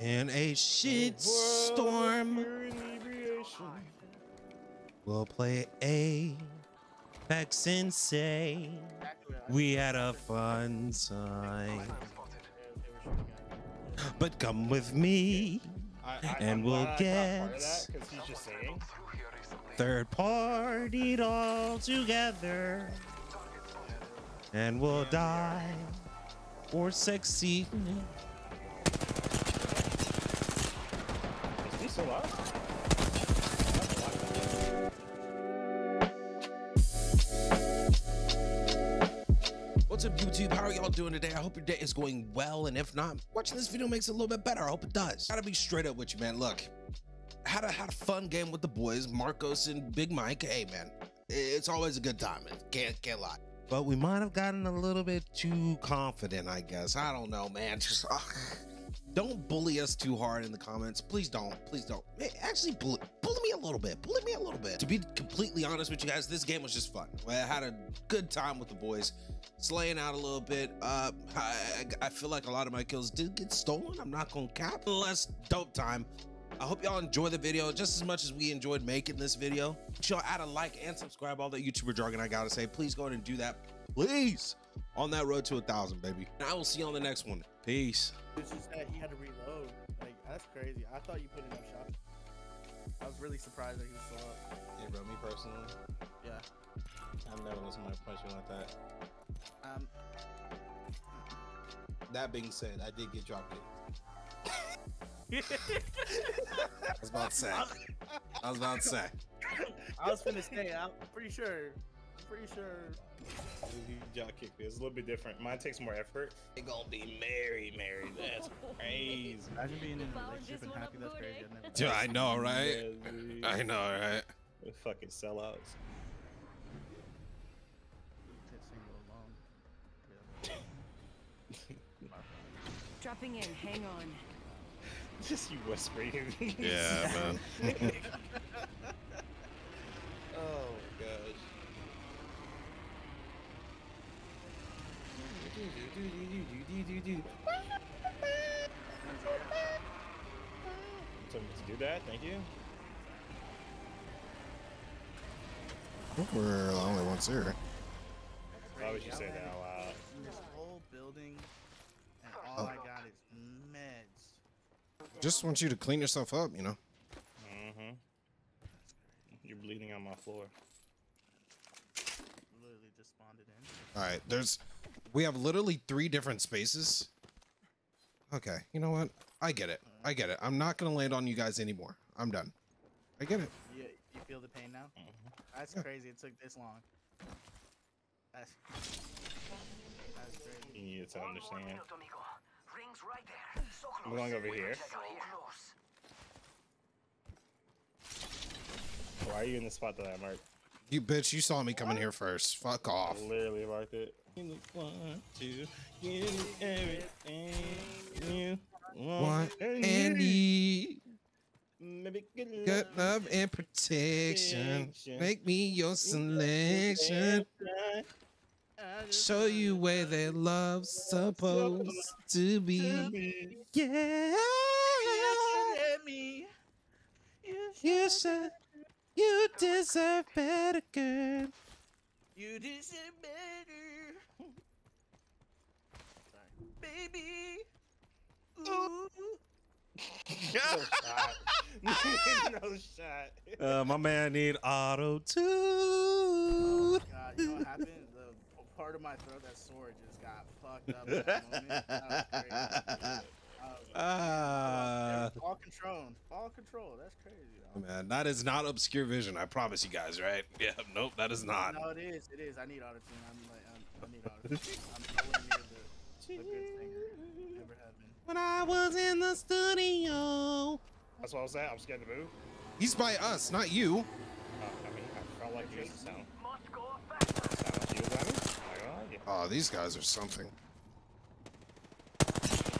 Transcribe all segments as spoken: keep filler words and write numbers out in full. In a shit storm, we'll play Apex Insane. We had a fun time. But come with me, and we'll get third partied all together. And we'll die or succeed. Is he still up? What's up, YouTube? How are y'all doing today? I hope your day is going well, and if not, watching this video makes it a little bit better. I hope it does. Gotta be straight up with you, man. Look, had a had a fun game with the boys, Marcos and Big Mike. Hey, man, it's always a good time. Man. Can't can't lie. But we might have gotten a little bit too confident, I guess. I don't know, man. Just uh, don't bully us too hard in the comments. Please don't. Please don't. Man, actually, bully, bully me a little bit. Bully me a little bit. To be completely honest with you guys, this game was just fun. I had a good time with the boys, slaying out a little bit. Uh, I, I feel like a lot of my kills did get stolen. I'm not going to cap. Less dope time. I hope y'all enjoy the video just as much as we enjoyed making this video. Make sure y'all add a like and subscribe. All that YouTuber jargon I gotta say. Please go ahead and do that. Please. On that road to a thousand, baby. And I will see you on the next one. Peace. It's just that he had to reload. Like, that's crazy. I thought you put enough shots. I was really surprised that he was still up. Yeah, bro, me personally. Yeah. I've never let somebody punch you like that. Um. That being said, I did get dropped in. I was about to say. I was about to say. I was finna say. I'm pretty sure. I'm pretty sure. Y'all kick me. It's a little bit different. Mine takes more effort. They gonna be merry, merry. That's crazy. Imagine being in a relationship and happy. That's crazy. Dude, I know, right? I know, right? They're fucking sellouts. Dropping in. Hang on. Just you whispering. Yeah, man. Oh my gosh. You told me to do that, thank you. I think we're the only ones here. Why would you say that out loud? This whole building, and all I got is meds. Just want you to clean yourself up, you know. Mm-hmm. You're bleeding on my floor. Literally just spawned it in. All right, there's, we have literally three different spaces. Okay, you know what? I get it. I get it. I'm not gonna land on you guys anymore. I'm done. I get it. You, you feel the pain now? Mm-hmm. That's yeah. Crazy. It took this long. That's, that's crazy. You need to understand. Right there. So close. I'm going over here. Why are you in the spot that I marked? You bitch, you saw me coming here first. Fuck off. I literally marked it. You want to give me everything you want. And need. Maybe good love. Good love and protection. Make me your selection. Show you where their love's supposed to be. Yeah. You should. You deserve better, girl. You deserve better, baby. Ooh. No shot. No shot. Uh, my man need auto tune. Oh God, you know what happened? Part of my throat, that sword just got fucked up at that moment. That was crazy. Uh, uh, all control, all control. That's crazy, though. Man, that is not obscure vision. I promise you guys, right? Yeah, nope, that is not. No, it is. It is. I need auto tune. I'm like, I'm, I need auto tune. I'm nowhere near the, the good singer. Never have been. When I was in the studio. That's what I was at. I'm scared to move. He's by us, not you. Uh, I mean, I felt like you sound. Oh, these guys are something.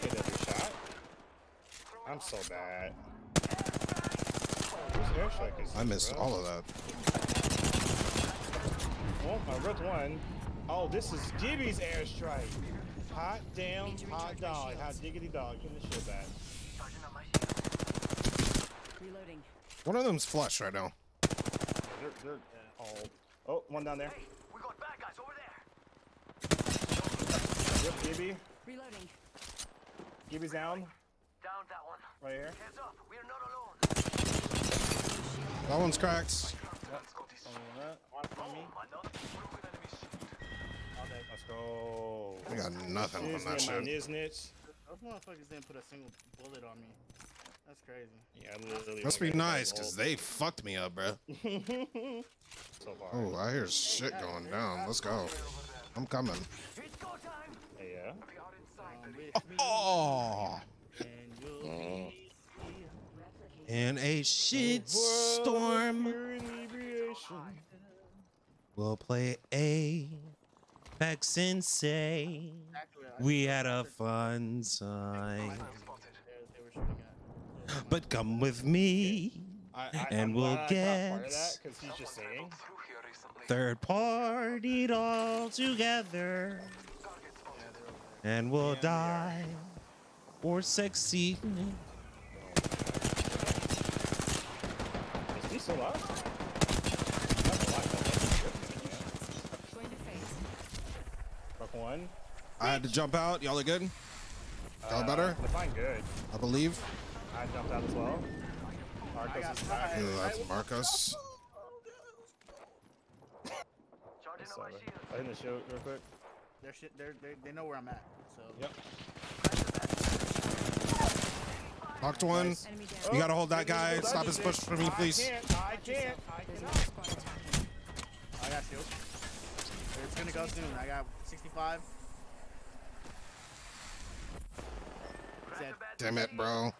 Hit every shot. I'm so bad. I missed all of that. Well, I ripped one. Oh, this is Gibby's airstrike. Hot damn, hot dog, hot diggity dog. Give me the shit back. Reloading. One of them's flush right now. They're, they're all... Oh, one down there. Hey, we got bad guys over there. Yep, Gibby. Reloading. Gibby's down. Down that one. Right here. Hands up. We are not alone. That one's cracked. Yep. Let's go. I got nothing on that shit. Those motherfuckers didn't put a single bullet on me. That's crazy. Yeah, I literally must be nice, because they fucked me up, bro. So far. Oh, I hear shit going down. Let's go. I'm coming. Yeah. Oh. Oh. In a shit storm, we'll play Apex and say we had a fun time. But come with me, and we'll get third partied all together, and we'll die or succeed. So loud. That's a lot of going to face. One. I had to jump out. Y'all are good. Y'all uh, better. I'm good. I believe. I jumped out as well. Marcos got, is back. Ooh, that's Marcos. Sorry. I hit the shield real quick. They're shit. They're, they they know where I'm at. So. Yep. Knocked one. Nice. You gotta hold that guy. Stop his push for me, please. I can't. I can't. I cannot. I got shield. It's gonna go soon. I got sixty-five. Damn it, bro.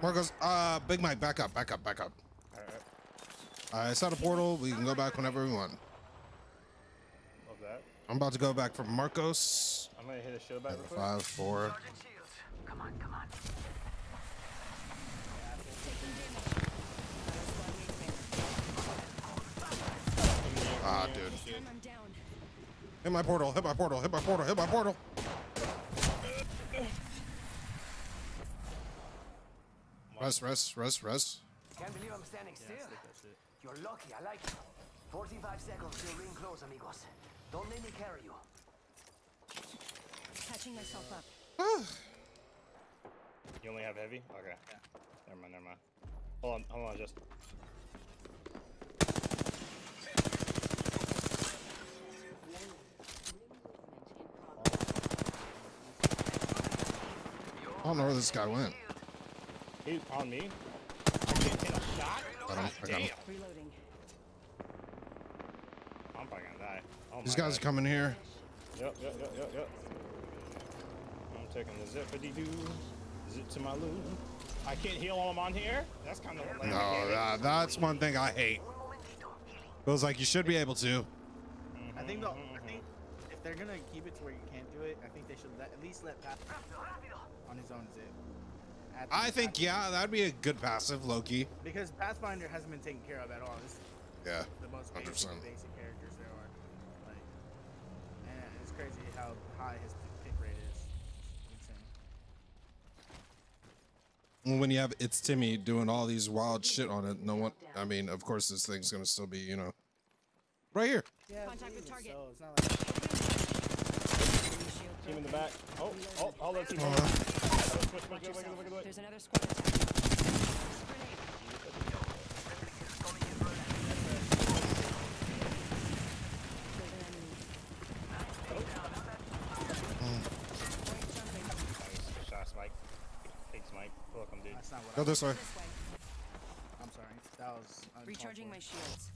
Marcos, uh, Big Mike, back up, back up, back up. All right. Uh, it's out a portal. We can go back whenever we want. Love that. I'm about to go back for Marcos. I'm gonna hit a shield back. Five, four. Come on, come on. Ah, dude. Hit my portal, hit my portal, hit my portal, hit my portal. Rest, rest, rest, rest. Can't believe I'm standing still. Yeah, that's it. You're lucky, I like you. forty-five seconds till ring close, amigos. Don't let me carry you. Catching myself up. You only have heavy? Okay. Yeah. Never mind, never mind. Hold on, hold on, just. I don't know where this guy went. He's on me. I can't hit a shot. I don't, I got him. I'm probably gonna die. Oh, these guys God. Are coming here. Yep, yep, yep, yep, yep. I'm taking the zippity-doo. Zip to my loot. I can't heal while I'm on here. That's kind of lame. No, that, that's one thing I hate. Feels like you should be able to. Mm-hmm, I think the, mm-hmm. I think if they're gonna keep it to where you can't do it, I think they should let, at least let Pat on his own zip. I think Pathfinder. Yeah, that'd be a good passive, Loki. Because Pathfinder hasn't been taken care of at all. This is yeah, the most basic, basic characters there are. Like, man, it's crazy how high his pick rate is. When you have it's Timmy doing all these wild shit on it, no one, I mean, of course this thing's gonna still be, you know, right here. Yeah, contact with target. So it's not like team in the back. Oh, oh, all those people. There's another squad attack. Shots, Mike. Mike. Welcome, dude. That's not what go this way. this way. I'm sorry. That was recharging my shields.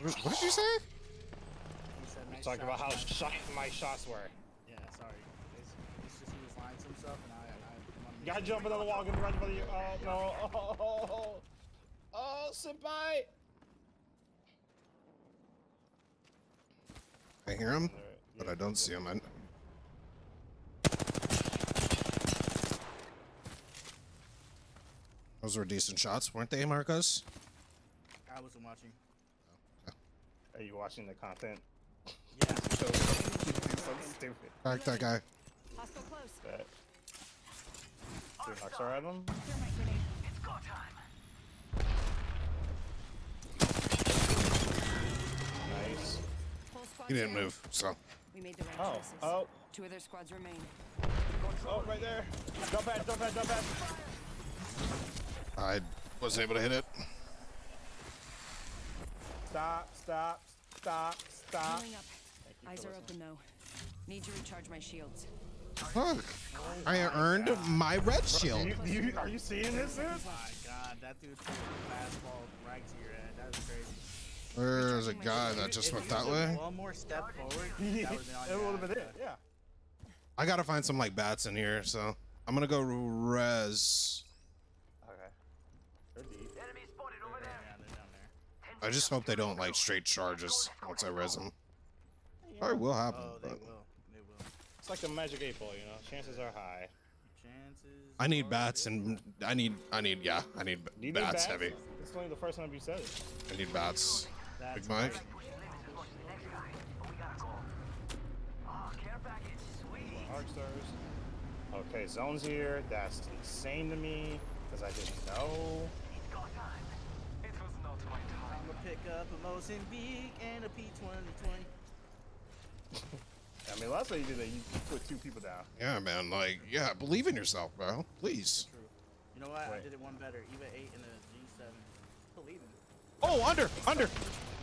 What, what did you say? He said nice talking about how shot my shots were. Yeah, sorry. It's, it's just he was lying to himself, and I. I gotta jump another wall. Get right by you. Oh no! Oh, oh, oh. Oh senpai. I hear him, but I don't see him. I Those were decent shots, weren't they, Marcos? I wasn't watching. Oh, okay. Are you watching the content? Yeah. So, so stupid. Back that guy. Hostile close. Back. R at him. It's go time. Nice. He didn't move, so. We made the right oh, choices. Oh. Two other squads remain. Oh, right there. Jump at, jump at, jump at. I wasn't able to hit it. Stop, stop, stop, stop. Eyes are open though. Need to recharge my shields. Fuck! I earned God. my red shield. Bro, you, you, are you seeing this? Dude? Oh my God, that dude threw a fastball right to your head. That was crazy. There's a guy that just went that way. One more step forward. That was it would have been it. Yeah. I gotta find some like bats in here, so I'm gonna go res. Okay. Enemy spotted over there. Yeah, they're down there. I just hope they don't like straight charges once I res them. Probably will happen. Oh, they but. will. They will. It's like a magic eight ball, you know. Chances are high. Chances. I need bats and I need, I need, yeah, I need bats, need bats heavy. It's only the first time you said it. I need bats. That's Big Mike. Okay, zone's here. That's insane to me because I didn't know. It was not my time. I'm gonna pick up a Mozambique and a P twenty twenty. I mean, last time you did that, you put two people down. Yeah, man. Like, yeah, believe in yourself, bro. Please. True. You know what? Wait. I did it one better. Eva eight and a G seven. Believe in it. Oh, under, under.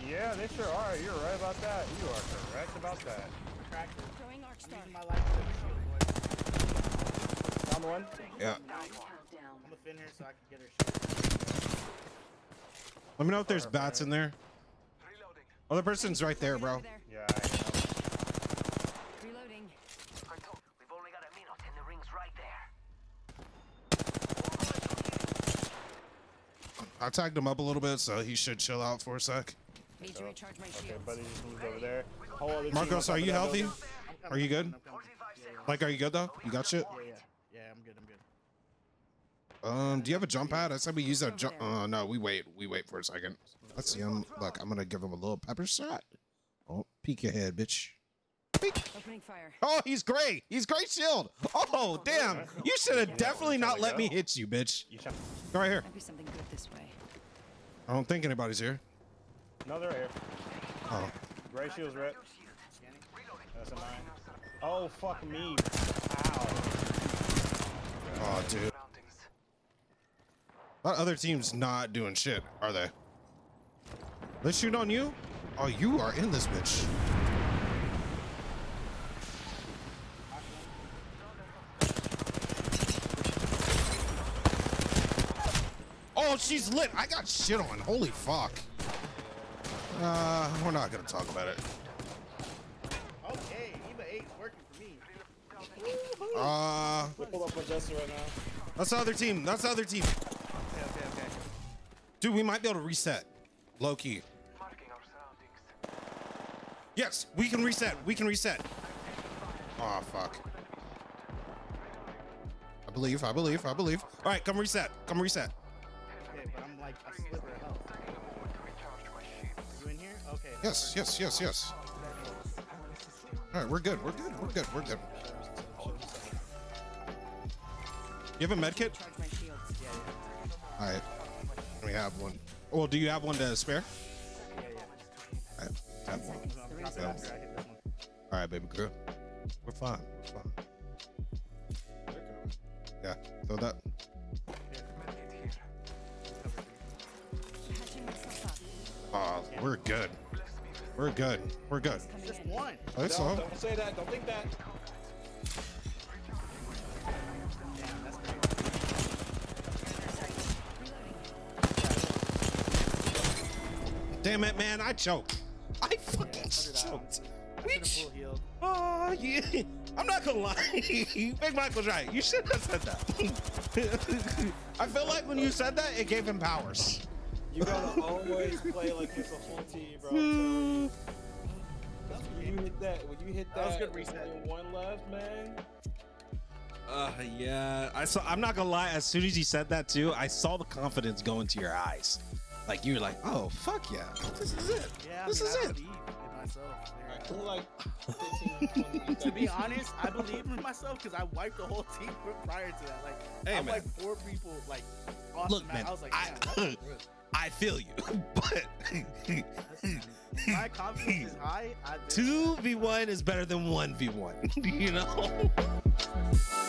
Yeah, they sure are. You're right about that. You are correct about that. I'm my life to shoot, boy. Down one. Yeah. I'm gonna fin here so I can get her shot. Let me know if there's bats in there. Other person's right there, bro. Yeah. I I tagged him up a little bit, so he should chill out for a sec. Need to recharge my shields. Okay, buddy, just moved over there. Whole Marcos, are you healthy? I'm are you good? I'm yeah. Like, are you good though? You got shit? Yeah, yeah, yeah. I'm good. I'm good. Um, do you have a jump pad? I said we use that jump. Oh uh, no, we wait. We wait for a second. Let's see him. Look, I'm gonna give him a little pepper shot. Oh, peek your head, bitch. Peek. Opening fire. Oh, he's great. He's great shield. Oh, damn. You should have definitely not let me hit you, bitch. Go right here. Might be something good this way. I don't think anybody's here. No, they're right here. Oh. Gray shield's red. That's a nine. Oh, fuck me. Ow. Oh, dude. That other team's not doing shit, are they? Let's shoot on you. Oh, you are in this bitch. Oh, she's lit. I got shit on. Holy fuck. Uh, we're not gonna talk about it. Okay, Eva eight's working for me. Uh, we'll pull up with Jesse right now. That's the other team. That's the other team. Okay, okay, okay. Dude, we might be able to reset. Low key. Yes, we can reset. We can reset. Oh fuck. I believe. I believe. I believe. All right, come reset. Come reset. But I'm like a sliver of health. Are you in here? Okay. Yes, yes, yes, yes. All right, we're good. We're good. We're good. We're good. You have a med kit? All right. We have one. Well, do you have one to spare? Yeah, yeah. I have one. Yeah. All right, baby girl. We're fine. We're fine. Yeah. Throw that. Oh, we're good. We're good. We're good. Just one. I think so. Don't say that. Don't think that. Damn, that's crazy. Damn it, man. I choked. I fucking yeah, choked. Which? Oh, yeah. I'm not gonna lie. Big Michael's right. You should have said that. I feel like when you said that, it gave him powers. You gotta always play like it's a whole team, bro. Mm. When you hit that, when you hit that, that was good reset. One left, man. Uh, yeah. I saw. I'm not gonna lie. As soon as you said that too, I saw the confidence go into your eyes. Like you were like, "Oh fuck yeah, this is it. Yeah, this I mean, is I it." myself. There. Like fifteen, twenty, to be honest, I believe in myself because I wiped the whole team prior to that. Like, hey, I man. wiped four people. Like, off look, the man, I was like, I, I feel you, but my confidence is high. I two v one is better than one v one. You know.